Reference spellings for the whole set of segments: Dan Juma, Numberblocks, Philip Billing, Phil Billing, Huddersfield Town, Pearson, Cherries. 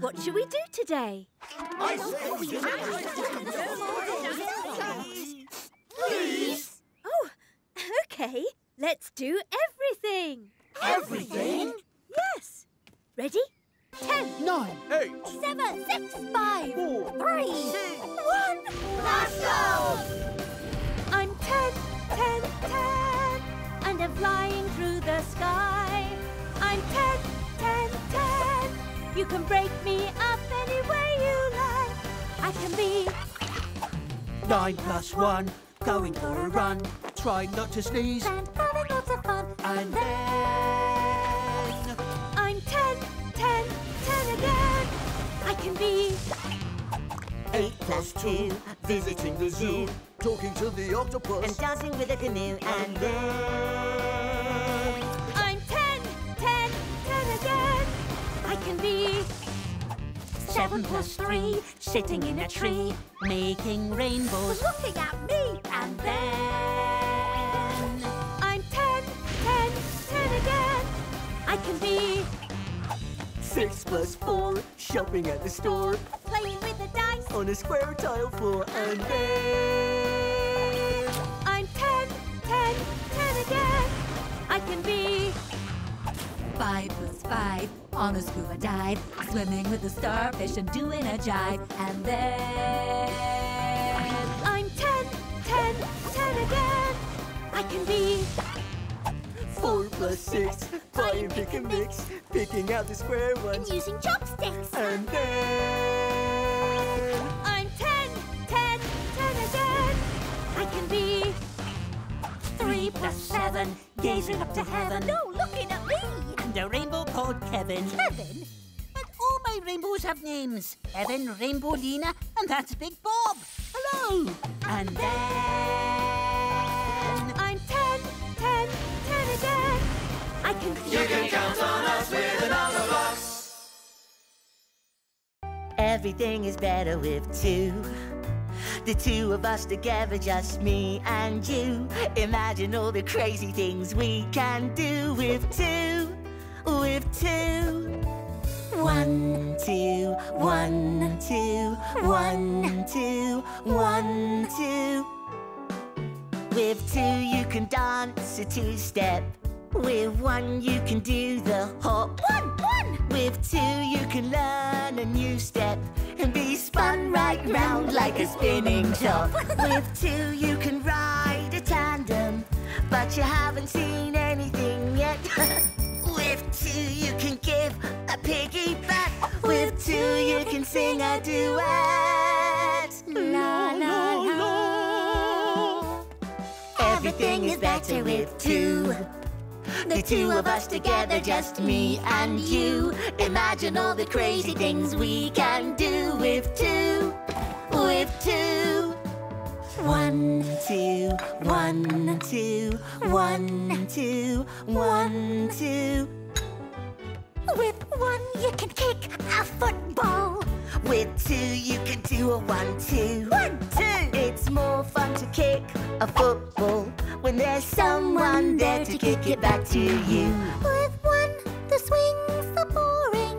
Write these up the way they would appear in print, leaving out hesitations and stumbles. What shall we do today? I say we do dance. Please. Oh, okay. Let's do everything. Everything? Yes. Ready? 10, 9, 8, 7, 6, 5, 4, 3, 2, 1. Let's go! I'm 10, 10, 10, and I'm flying through the sky. I'm 10, 10, 10. You can break me up any way you like. I can be 9 plus 1, going for a run, trying not to sneeze, and having lots of fun. And then I'm 10, 10, 10 again. I can be 8 plus 2, visiting the zoo, talking to the octopus, and dancing with a canoe. And then I'm 10, 10, 10 again. I can be 7 plus 3, sitting in a tree, making rainbows, looking at me. And then I'm 10, 10, 10 again. I can be 6 plus 4, shopping at the store, playing with the dice on a square tile floor. And then I'm 10, 10, 10 again. I can be 5 plus 5, on a scuba dive, swimming with a starfish and doing a jive. And then I'm 10, 10, 10 again. I can be 4 plus 6, buying pick and mix, picking out the square ones, and using chopsticks. And then I'm 10, 10, 10 again. I can be 3 plus 7, gazing up to heaven. No, looking at me. And a rainbow called Kevin. Kevin? And all my rainbows have names. Kevin, Rainbow Lena, and that's Big Bob. Hello. And then I'm 10, 10, 10 again. I can be... You can count on us with a Numberblocks. Everything is better with 2. The 2 of us together, just me and you. Imagine all the crazy things we can do with 2. With 2. 1, 2, 1, 2, 1, 2, 1, 2, 1, 2. With 2 you can dance a 2-step. With 1 you can do the hop. 1, 1. With 2 you can learn a new step and be spun right round like a spinning top. With 2 you can ride a tandem, but you haven't seen anything yet. With 2 you can give a piggyback. With 2 you can sing a duet. La la la. Everything is better with 2. The 2 of us together, just me and you. Imagine all the crazy things we can do with 2. With 2. 1, 2, 1, 2, 1, 2, 1, 2. With 1 you can kick a football. With 2 you can do a 1, 2. 1, 2. It's more fun to kick a football when there's someone there to kick it back to you. With 1 the swings are boring,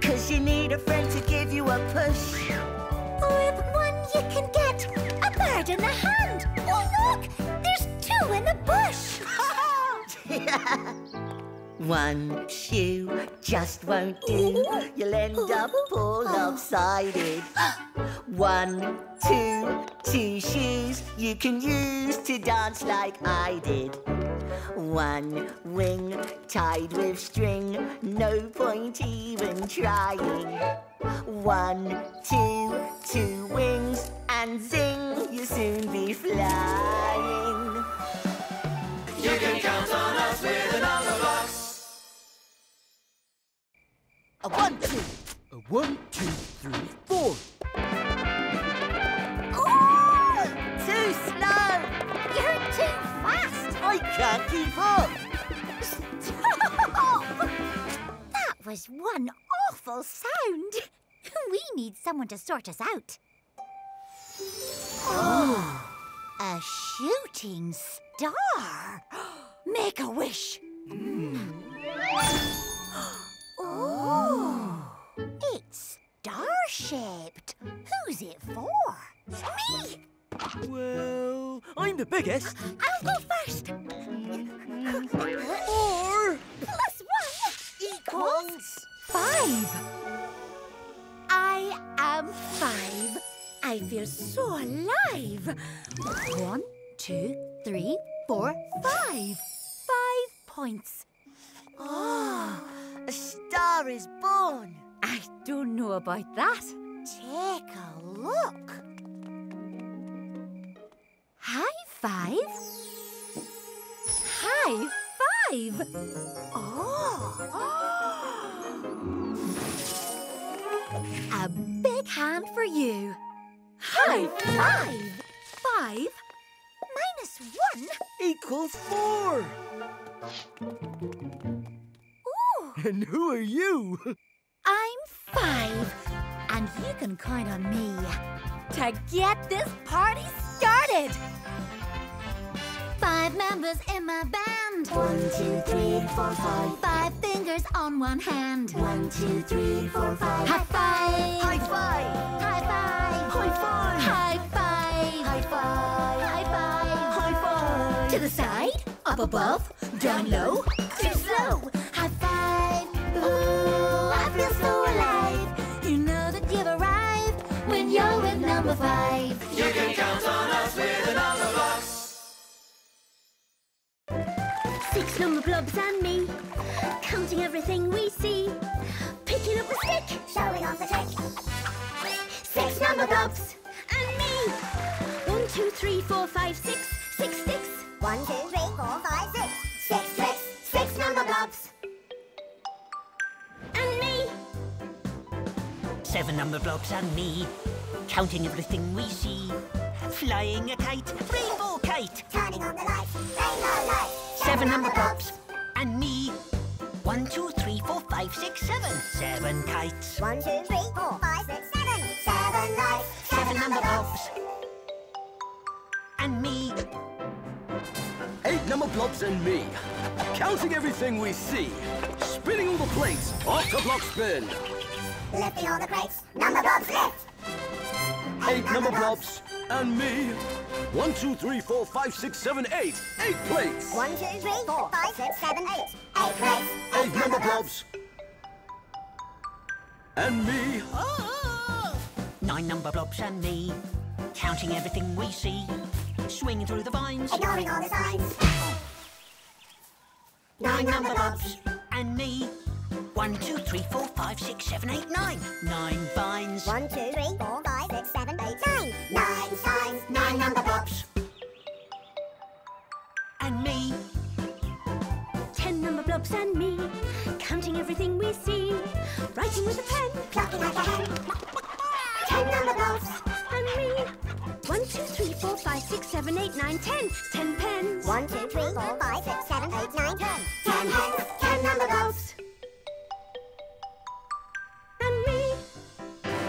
'cause you need a friend to give you a push. With 1 you can get a bird in the hand. Oh look, there's 2 in a bush. One shoe just won't do. You'll end up all lopsided. 1, 2, 2 shoes you can use to dance like I did. 1 wing tied with string, no point even trying. 1, 2, 2 wings, and zing, you'll soon be flying. You can count on us with a Numberblocks. A 1, 2. A 1, 2, 3, 4. Ooh! Too slow. You're too fast. I can't keep up. Stop! That was one awful sound. We need someone to sort us out. Oh! A shooting star. Make a wish. Mm. Oh! shaped. Who's it for? Me! Well, I'm the biggest. I'll go first. Four plus one equals five. I am five. I feel so alive. 1, 2, 3, 4, 5. 5 points. Oh, a star is born. I don't know about that. Take a look. High five. High five. Oh. A big hand for you. High five. 5 minus 1 equals 4. Ooh. And who are you? I'm five, and you can count on me to get this party started. 5 members in my band. 1, 2, 3, 4, 5. 5 fingers on 1 hand. 1, 2, 3, 4, 5. High five! High five! High five! High five! High five! High five! High five! High five! To the side, up above, down low, too slow. High five! Ooh, I feel so alive. You know that you've arrived when you're with number 5. You can count on us with the number blocks. 6 number blobs and me, counting everything we see, picking up the stick, showing off the trick. 6 number blobs and me. 1, 2, 3, 4, 5, 6. 6 sticks. 1, 2, 3, 4, 5, 6. 6 sticks. 6 number blobs. And me. 7 number blobs and me, counting everything we see, flying a kite, rainbow kite, turning on the lights, rainbow lights. 7 number blobs and me. 1, 2, 3, 4, 5, 6, 7. 7 kites. 1, 2, 3, 4, 5, 6, 7. 7 lights. 7 number blobs and me. 8 number blobs and me, counting everything we see, spinning all the plates, octoblock spin, lifting all the crates, number blobs lift. 8 number blobs and me. 1, 2, 3, 4, 5, 6, 7, 8. 8 plates. 1, 2, 3, 4, 5, 6, 7, 8. 8 plates. 8 number blobs. And me. Oh. 9 number blobs and me, counting everything we see, swinging through the vines, ignoring all the signs. 9 number blobs and me. 1, 2, 3, 4, 5, 6, 7, 8, 9. 9 vines. 1, 2, 3, 4, 5, 6, 7, 8, 9. 9 signs. 9 number blobs. And me. 10 number blobs and me, counting everything we see, writing with a pen, plucking like a hen. 10 number blobs. And me. 1, 2, 3, 4, 5, 6, 7, 8, 9, 10. 10 pens. 1, 2, 3, 4, 5, 6, 7, 8, 9, 10. 10 pens. 10 number blobs. And me. 10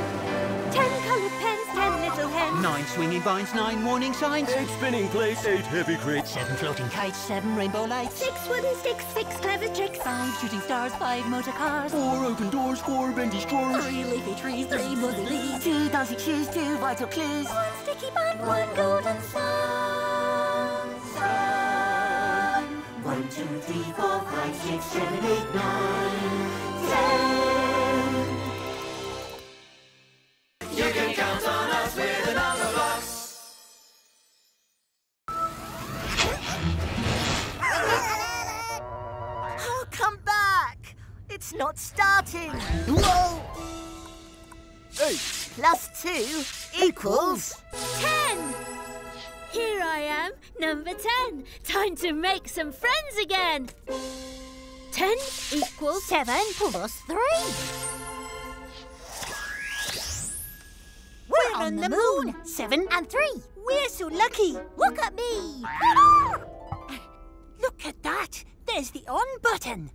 coloured pens, 10 little hens. 9 swinging vines, 9 warning signs. 8 spinning plates, 8 heavy crates. 7 floating kites, 7 rainbow lights. 6 wooden sticks, 6 clever tricks. 5 shooting stars, 5 motor cars. 4 open doors, 4 bendy drawers. 3 leafy trees, 3 muzzy leaves. 2 dancing shoes, 2 vital clues. 1 sticky band, 1 golden sun. 1, 2, 3, 4, 5, 6, 7, 8, 9, 10. You can count on us with the number blocks. Oh, come back! It's not starting. Whoa! 8 plus 2 equals 10. Here I am, number 10. Time to make some friends again. 10 equals 7 plus 3. We're on the moon. 7 and 3. We're so lucky. Look at me. Look at that. There's the on button.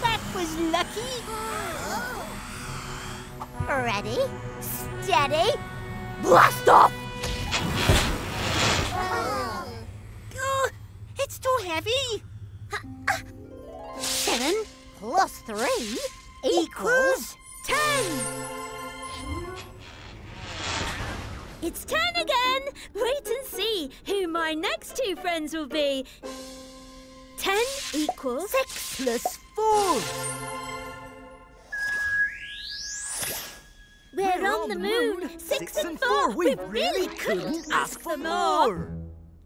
That was lucky. Ready, steady, blast off. Oh, it's too heavy. 7 plus 3 equals 10. It's 10 again! Wait and see who my next two friends will be. 10 equals 6 plus 4. We're on the moon. 6 and 4. We really couldn't ask for more.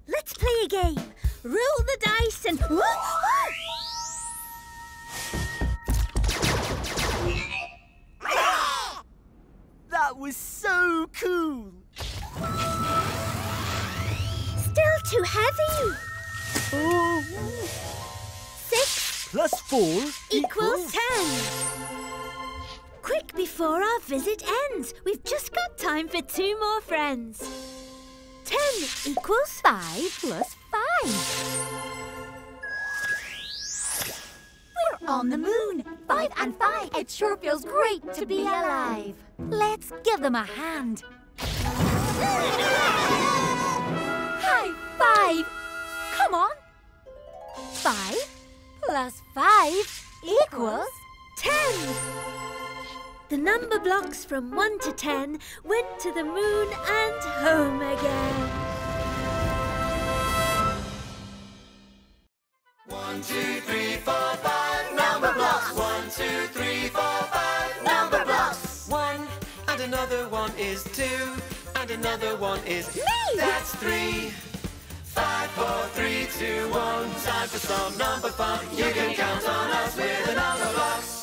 Let's play a game. Roll the dice and... That was so cool. Still too heavy. Oh. 6 plus 4 equals 10. Quick before our visit ends. We've just got time for 2 more friends. 10 equals 5 plus 5. We're on the moon. 5 and 5. It sure feels great to be alive. Let's give them a hand. High five. Come on. 5 plus 5 equals 10. The number blocks from 1 to 10 went to the moon and home again. 1, 2, 3, 4, 5, number blocks. 1, 2, 3, 4, 5, number blocks. 1 and another one is 2, and another one is me. That's 3. 5, 4, 3, 2, 1. Time for some number fun. You can count on us with the number blocks.